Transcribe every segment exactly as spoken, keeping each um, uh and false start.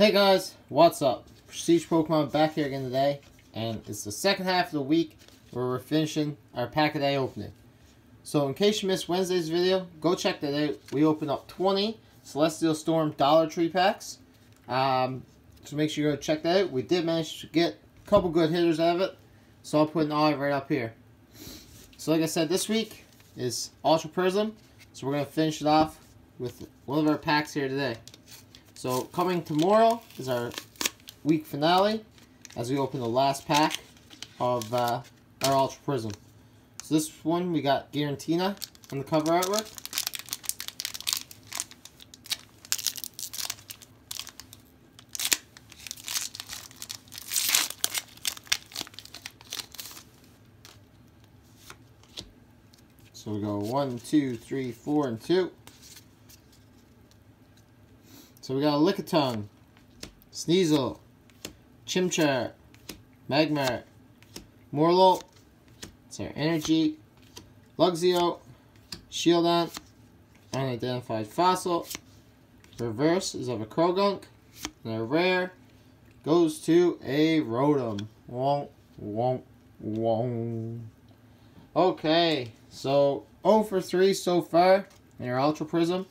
Hey guys, what's up? Prestige Pokemon back here again today, and it's the second half of the week where we're finishing our pack a day opening. So in case you missed Wednesday's video, go check that out. We opened up twenty Celestial Storm Dollar Tree packs, um, so make sure you go check that out. We did manage to get a couple good hitters out of it, so I'll put an eye right up here. So like I said, this week is Ultra Prism, so we're going to finish it off with one of our packs here today. So coming tomorrow is our week finale as we open the last pack of uh, our Ultra Prism. So this one we got Garantina on the cover artwork. So we go one, two, three, four, and two. So we got a Lickitung, Sneasel, Chimchar, Magmar, Morlul, that's our energy, Luxio, Shieldon, unidentified fossil, reverse is of a Croagunk, and our rare goes to a Rotom. Wonk, wonk, wonk. Okay, so oh for three so far in our Ultra Prism.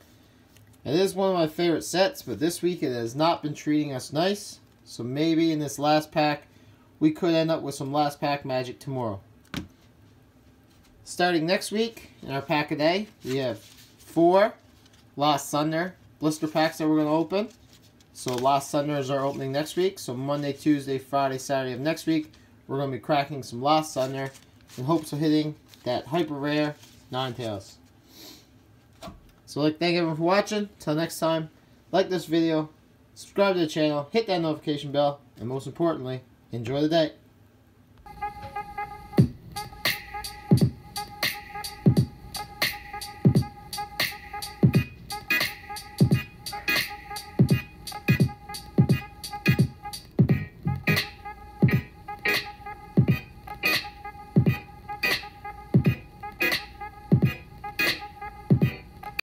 It is one of my favorite sets, but this week it has not been treating us nice. So maybe in this last pack, we could end up with some last pack magic tomorrow. Starting next week, in our pack a day, we have four Lost Thunder blister packs that we're going to open. So Lost Thunder is our opening next week. So Monday, Tuesday, Friday, Saturday of next week, we're going to be cracking some Lost Thunder in hopes of hitting that hyper rare Nine Tails. So like, thank everyone for watching. Till next time, like this video, subscribe to the channel, hit that notification bell, and most importantly, enjoy the day.